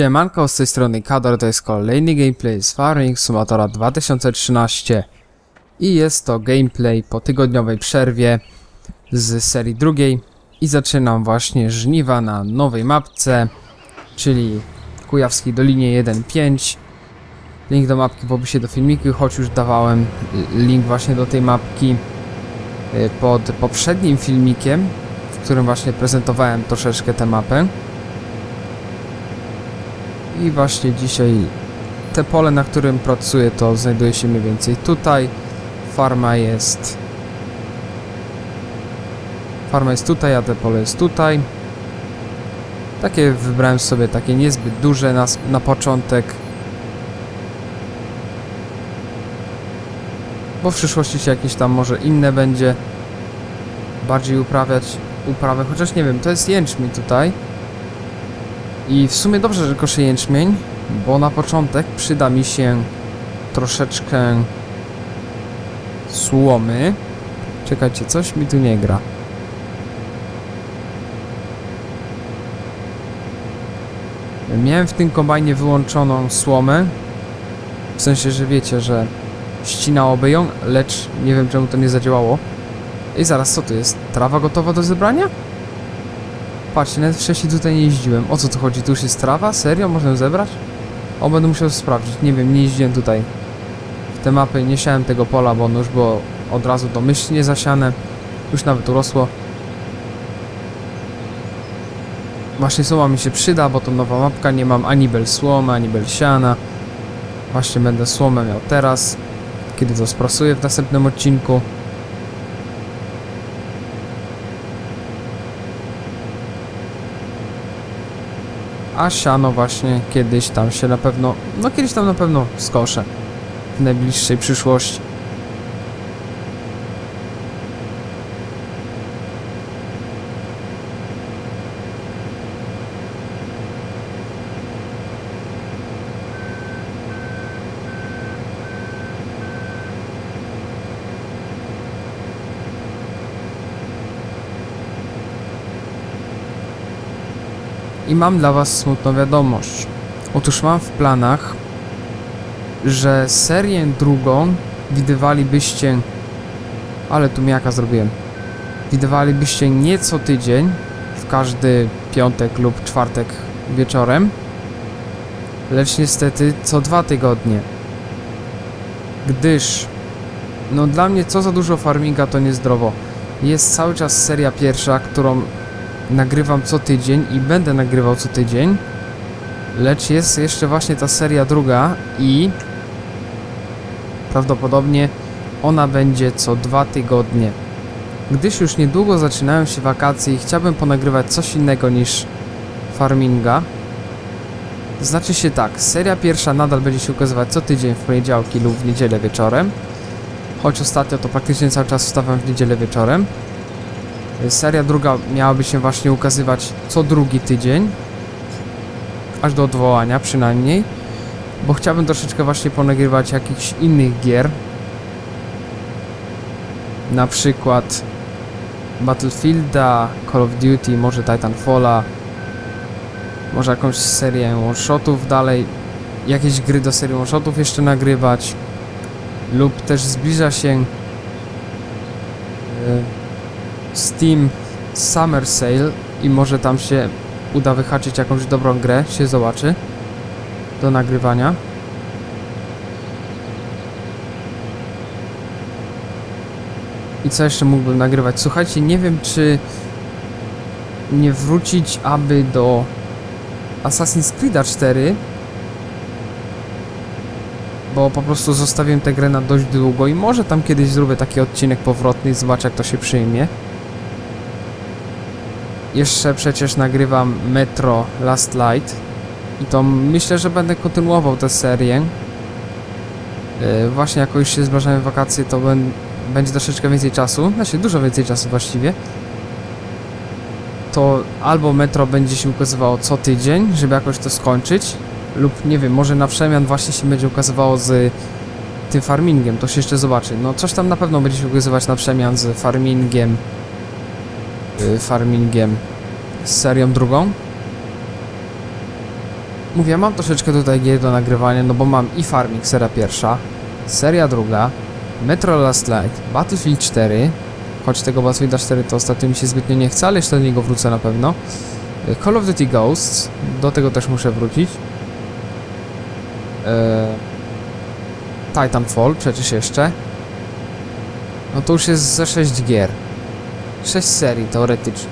Siemanko, z tej strony Kador, to jest kolejny gameplay z Farming Simulatora 2013 i jest to gameplay po tygodniowej przerwie z serii drugiej i zaczynam właśnie żniwa na nowej mapce, czyli Kujawskiej Dolinie 1.5. Link do mapki w opisie do filmiku, choć już dawałem link właśnie do tej mapki pod poprzednim filmikiem, w którym właśnie prezentowałem troszeczkę tę mapę. I właśnie dzisiaj te pole, na którym pracuję, to znajduje się mniej więcej tutaj. Farma jest tutaj, a te pole jest tutaj. Takie wybrałem sobie, takie niezbyt duże na początek, bo w przyszłości się jakieś tam może inne będzie bardziej uprawę, chociaż nie wiem, to jest jęczmień tutaj. I w sumie dobrze, że koszę jęczmień, bo na początek przyda mi się troszeczkę słomy. Czekajcie, coś mi tu nie gra. Miałem w tym kombajnie wyłączoną słomę, w sensie, że wiecie, że ścinałoby ją, lecz nie wiem, czemu to nie zadziałało. I zaraz, co tu jest? Trawa gotowa do zebrania? Patrzcie, nawet wcześniej tutaj nie jeździłem. O co tu chodzi? Tu już jest trawa? Serio? Można ją zebrać? O, będę musiał sprawdzić. Nie wiem, nie jeździłem tutaj w te mapy, nie siałem tego pola, bo ono już było od razu domyślnie zasiane. Już nawet urosło. Właśnie słoma mi się przyda, bo to nowa mapka. Nie mam ani bel słomy, ani bel siana. Właśnie będę słomę miał teraz, kiedy to sprasuję w następnym odcinku. A siano właśnie kiedyś tam się na pewno, no kiedyś tam na pewno skoszę w najbliższej przyszłości. I mam dla was smutną wiadomość. Otóż mam w planach, że serię drugą widywalibyście... Ale tu miaka zrobiłem. Widywalibyście nie co tydzień, w każdy piątek lub czwartek wieczorem, lecz niestety co 2 tygodnie. Gdyż... No dla mnie co za dużo farminga, to niezdrowo. Jest cały czas seria pierwsza, którą... nagrywam co tydzień i będę nagrywał co tydzień, lecz jest jeszcze właśnie ta seria druga i prawdopodobnie ona będzie co 2 tygodnie. Gdyż już niedługo zaczynają się wakacje i chciałbym ponagrywać coś innego niż farminga. Znaczy się tak, seria pierwsza nadal będzie się ukazywać co tydzień w poniedziałki lub w niedzielę wieczorem, choć ostatnio to praktycznie cały czas wstawiam w niedzielę wieczorem. Seria druga miałaby się właśnie ukazywać co 2 tydzień, aż do odwołania przynajmniej, bo chciałbym troszeczkę właśnie ponagrywać jakichś innych gier, na przykład Battlefielda, Call of Duty, może Titanfalla, może jakąś serię one-shotów dalej, jakieś gry do serii one-shotów jeszcze nagrywać, lub też zbliża się... Steam Summer Sale i może tam się uda wyhaczyć jakąś dobrą grę, się zobaczy, do nagrywania. I co jeszcze mógłbym nagrywać? Słuchajcie, nie wiem, czy nie wrócić aby do Assassin's Creed 4, bo po prostu zostawiłem tę grę na dość długo i może tam kiedyś zrobię taki odcinek powrotny i zobaczę, jak to się przyjmie. Jeszcze przecież nagrywam METRO Last Light i to myślę, że będę kontynuował tę serię. Właśnie jako już się zbliżają wakacje, to będzie troszeczkę więcej czasu, znaczy dużo więcej czasu właściwie. To albo METRO będzie się ukazywało co tydzień, żeby jakoś to skończyć, lub nie wiem, może na przemian właśnie się będzie ukazywało z tym farmingiem, to się jeszcze zobaczy. No coś tam na pewno będzie się ukazywać na przemian z farmingiem z serią drugą. Mówię, mam troszeczkę tutaj gier do nagrywania, no bo mam i Farming, seria pierwsza, seria druga, METRO Last Light, Battlefield 4, choć tego Battlefielda 4 to ostatnio mi się zbytnio nie chce, ale jeszcze do niego wrócę na pewno. Call of Duty Ghosts, do tego też muszę wrócić. Titanfall, przecież jeszcze. No to już jest ze 6 gier. 6 serii teoretycznie.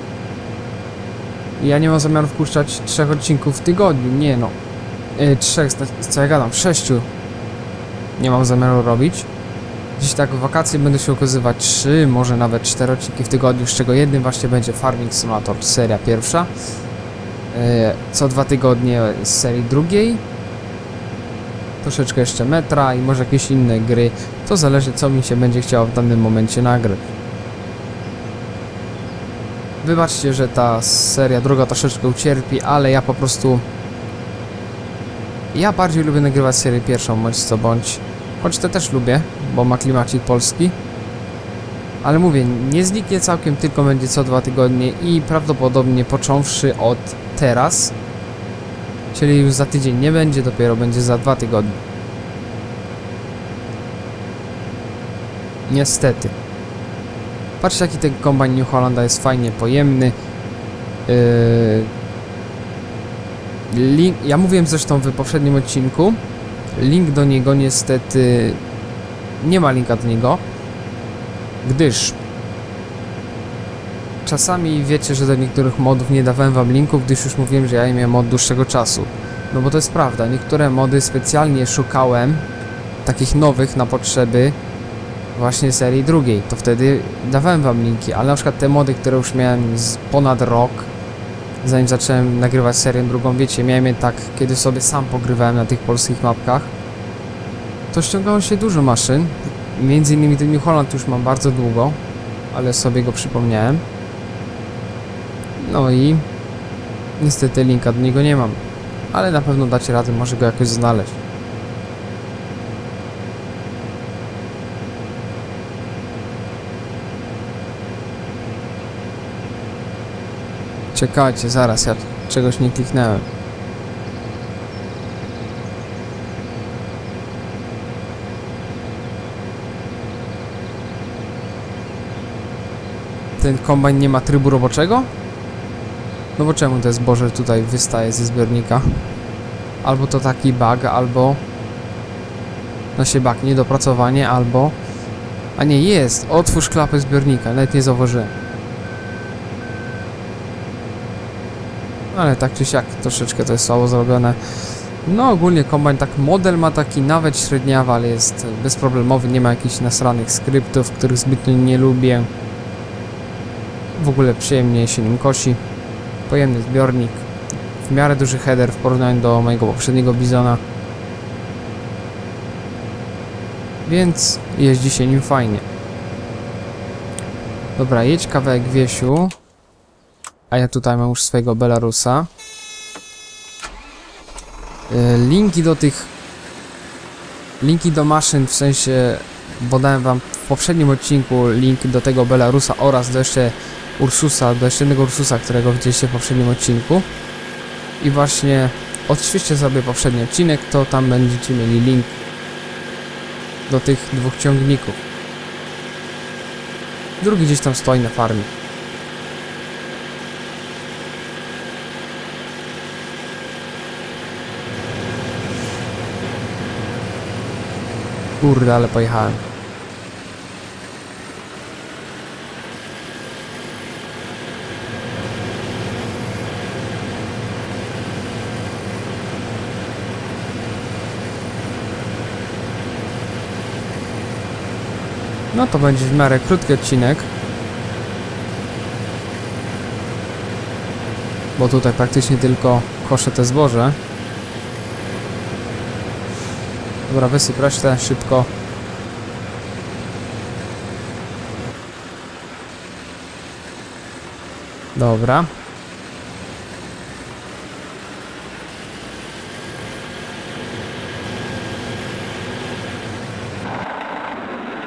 I ja nie mam zamiaru wpuszczać 3 odcinków w tygodniu, nie no. 3, co ja gadam, 6. Nie mam zamiaru robić. Dziś tak w wakacje będę się ukazywać 3, może nawet 4 odcinki w tygodniu, z czego jednym właśnie będzie Farming Simulator, seria pierwsza. Co 2 tygodnie z serii drugiej. Troszeczkę jeszcze metra i może jakieś inne gry. To zależy, co mi się będzie chciało w danym momencie nagrać. Wybaczcie, że ta seria droga troszeczkę ucierpi, ale ja po prostu... Ja bardziej lubię nagrywać serię pierwszą, bądź co bądź. Choć te też lubię, bo ma klimacik polski. Ale mówię, nie zniknie całkiem, tylko będzie co 2 tygodnie i prawdopodobnie począwszy od teraz. Czyli już za tydzień nie będzie, dopiero będzie za 2 tygodnie. Niestety. Patrzcie, jaki ten kombajn New Hollanda jest fajnie pojemny. Link, ja mówiłem zresztą w poprzednim odcinku. Link do niego niestety... Nie ma linka do niego. Gdyż... Czasami wiecie, że do niektórych modów nie dawałem wam linków, gdyż już mówiłem, że ja imię mod dłuższego czasu. No bo to jest prawda, niektóre mody specjalnie szukałem, takich nowych na potrzeby właśnie serii drugiej, to wtedy dawałem wam linki, ale na przykład te mody, które już miałem z ponad rok, zanim zacząłem nagrywać serię drugą, wiecie, miałem je tak, kiedy sobie sam pogrywałem na tych polskich mapkach, to ściągało się dużo maszyn, między innymi ten New Holland już mam bardzo długo, ale sobie go przypomniałem. No i niestety linka do niego nie mam, ale na pewno dacie radę, może go jakoś znaleźć. Czekajcie, zaraz, ja czegoś nie kliknąłem. Ten kombajn nie ma trybu roboczego? No bo czemu to zboże tutaj wystaje ze zbiornika? Albo to taki bug, albo... No się bug, niedopracowanie, albo... A nie, jest! Otwórz klapę zbiornika, nawet nie zauważyłem. Ale tak czy siak, troszeczkę to jest słabo zrobione. No ogólnie kombajn, tak model ma taki nawet średniawy, ale jest bezproblemowy, nie ma jakichś nasranych skryptów, których zbytnio nie lubię. W ogóle przyjemnie się nim kosi. Pojemny zbiornik, w miarę duży header w porównaniu do mojego poprzedniego Bizona. Więc jeździ się nim fajnie. Dobra, jedź kawałek, Wiesiu. A ja tutaj mam już swojego Belarusa. Linki do tych... Linki do maszyn, w sensie... Bo dałem wam w poprzednim odcinku link do tego Belarusa oraz do jeszcze... Ursusa, do jeszcze jednego Ursusa, którego widzieliście w poprzednim odcinku. I właśnie odświeżcie sobie poprzedni odcinek, to tam będziecie mieli link do tych 2 ciągników. Drugi gdzieś tam stoi na farmie. Kurde, ale pojechałem. No to będzie w miarę krótki odcinek. Bo tutaj praktycznie tylko koszę te zboże. Dobra, wysyp resztę szybko. Dobra.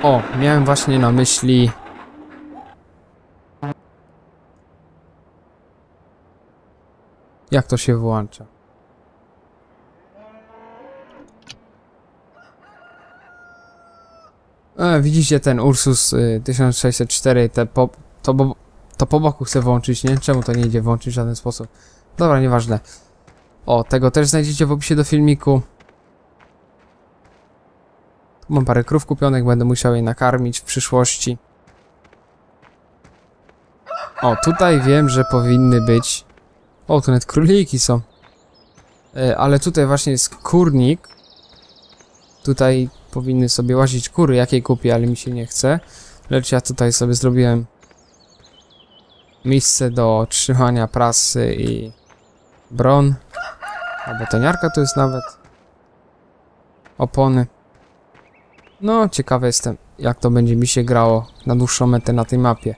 O, miałem właśnie na myśli... Jak to się włącza? Widzicie ten Ursus 1604, to po boku chcę włączyć, nie? Czemu to nie idzie włączyć w żaden sposób? Dobra, nieważne. O, tego też znajdziecie w opisie do filmiku. Tu mam parę krów kupionych, będę musiał je nakarmić w przyszłości. O, tutaj wiem, że powinny być... O, tu nawet króliki są. Ale tutaj właśnie jest kurnik. Tutaj powinny sobie łazić kury, jakiej kupię, ale mi się nie chce. Lecz ja tutaj sobie zrobiłem miejsce do trzymania prasy i bron. A betoniarka tu jest nawet. Opony. No, ciekawy jestem, jak to będzie mi się grało na dłuższą metę na tej mapie.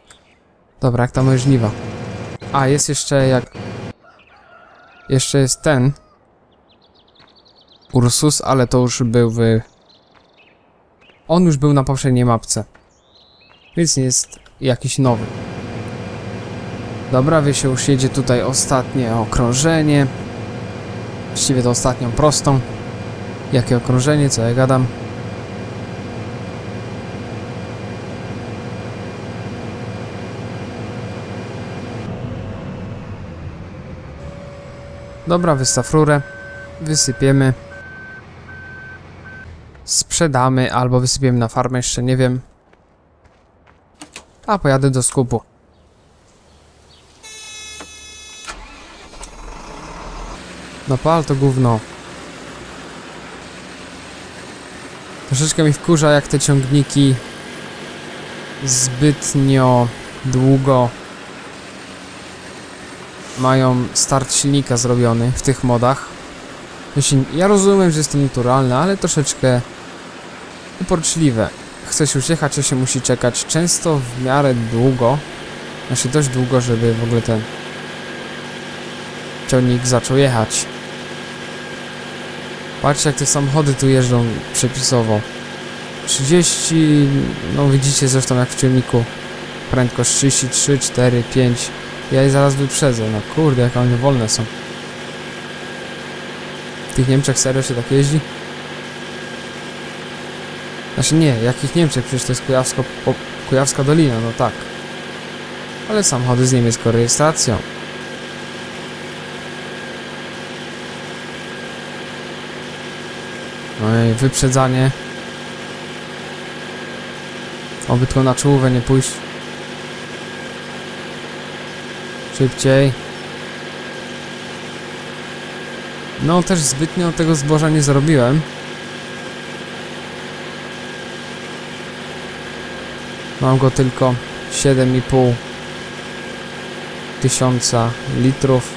Dobra, jak tam moje żniwa. A, jest jeszcze jak... Jeszcze jest ten... Ursus, ale to już był w... On już był na poprzedniej mapce. Więc nie jest jakiś nowy. Dobra, wy się już jedzie tutaj ostatnie okrążenie. Właściwie to ostatnią prostą. Jakie okrążenie, co ja gadam. Dobra, wystaw rurę. Wysypiemy. Sprzedamy albo wysypiemy na farmę, jeszcze nie wiem. A pojadę do skupu. No pal to gówno. Troszeczkę mi wkurza, jak te ciągniki zbytnio długo mają start silnika zrobiony w tych modach. Ja rozumiem, że jestem naturalny, ale troszeczkę uporczliwe. Chce się uciekać, a się musi czekać często w miarę długo. Znaczy dość długo, żeby w ogóle ten ciągnik zaczął jechać. Patrzcie, jak te samochody tu jeżdżą przepisowo. 30, no widzicie zresztą jak w ciągniku. Prędkość 33, 4, 5. Ja je zaraz wyprzedzę. No kurde, jak one wolne są. W tych Niemczech serio się tak jeździ? Znaczy nie, jakich Niemczech? Przecież to jest Kujawska Dolina, no tak. Ale samochody z niemiecką rejestracją. No i wyprzedzanie. Oby tylko na czołówę nie pójść. Szybciej. No też zbytnio tego zboża nie zrobiłem. Mam go tylko 7,5 tysiąca litrów.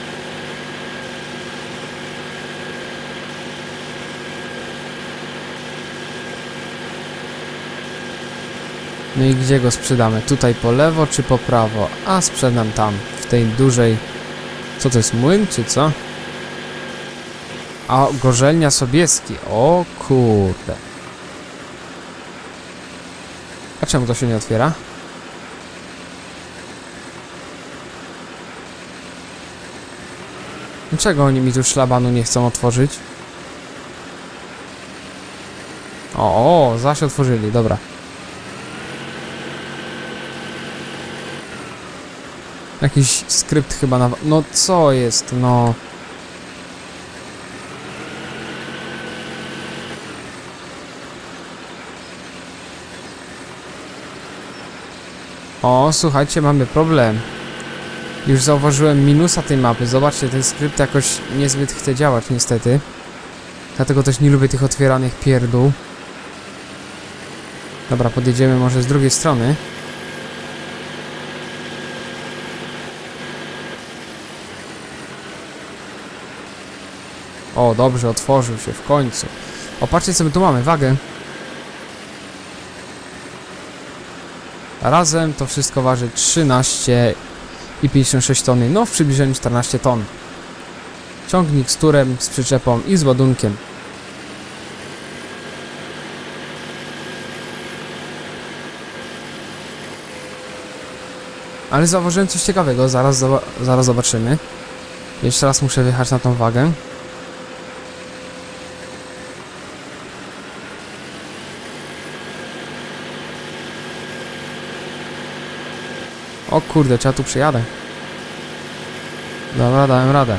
No i gdzie go sprzedamy? Tutaj po lewo czy po prawo? A sprzedam tam, w tej dużej... Co to jest, młyn czy co? A, Gorzelnia Sobieski. O kurde. A czemu to się nie otwiera? Dlaczego oni mi tu szlabanu nie chcą otworzyć? O, zaś otworzyli, dobra. Jakiś skrypt chyba na... No co jest, no... O, słuchajcie, mamy problem. Już zauważyłem minusa tej mapy. Zobaczcie, ten skrypt jakoś niezbyt chce działać, niestety. Dlatego też nie lubię tych otwieranych pierdół. Dobra, podjedziemy może z drugiej strony. O, dobrze, otworzył się w końcu. O, patrzcie, co my tu mamy, wagę. Razem to wszystko waży 13,56 tony, no w przybliżeniu 14 ton. Ciągnik z turem, z przyczepą i z ładunkiem. Ale zauważyłem coś ciekawego, zaraz zobaczymy. Jeszcze raz muszę wyjechać na tą wagę. O kurde, czy ja tu przyjadę? Dobra, dałem radę.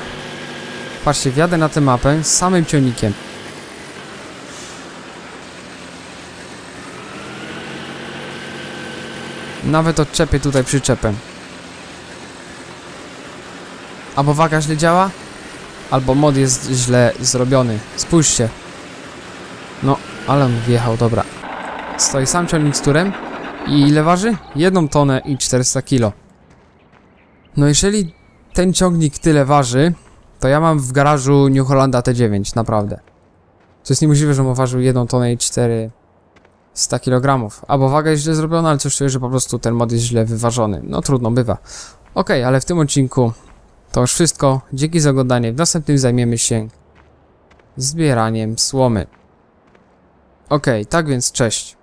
Patrzcie, wjadę na tę mapę z samym ciągnikiem. Nawet odczepię tutaj przyczepem. Albo waga źle działa, albo mod jest źle zrobiony. Spójrzcie. No, ale on wjechał, dobra. Stoi sam ciągnik z turem. I ile waży? 1 tonę i 400 kg. No jeżeli ten ciągnik tyle waży, to ja mam w garażu New Hollanda T9, naprawdę. To jest niemożliwe, że on ważył 1 tonę i 400 kg. Albo waga jest źle zrobiona, ale coś czuję, że po prostu ten mod jest źle wyważony. No trudno, bywa. Ok, ale w tym odcinku to już wszystko. Dzięki za oglądanie. W następnym zajmiemy się zbieraniem słomy. Ok, tak więc cześć.